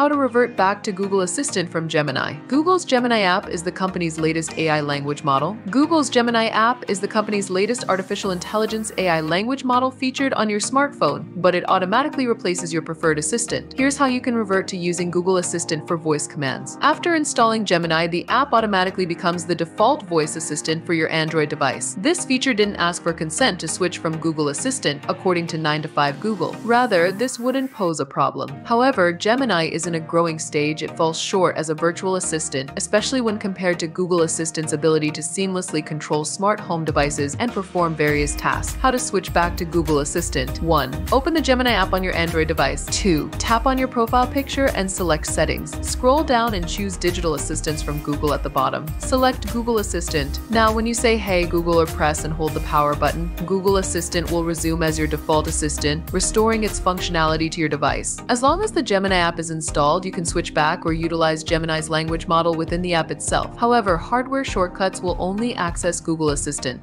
how to revert back to Google Assistant from Gemini. Google's Gemini app is the company's latest AI language model. Google's Gemini app is the company's latest artificial intelligence AI language model featured on your smartphone, but it automatically replaces your preferred assistant. Here's how you can revert to using Google Assistant for voice commands. After installing Gemini, the app automatically becomes the default voice assistant for your Android device. This feature didn't ask for consent to switch from Google Assistant, according to 9to5 Google. Rather, this wouldn't pose a problem. However, Gemini is in a growing stage. It falls short as a virtual assistant, especially when compared to Google Assistant's ability to seamlessly control smart home devices and perform various tasks. How to switch back to Google Assistant. 1. Open the Gemini app on your Android device. 2. Tap on your profile picture and select Settings. Scroll down and choose Digital Assistants from Google at the bottom. Select Google Assistant. Now, when you say Hey Google or press and hold the power button, Google Assistant will resume as your default assistant, restoring its functionality to your device. As long as the Gemini app is installed, you can switch back or utilize Gemini's language model within the app itself. However, hardware shortcuts will only access Google Assistant.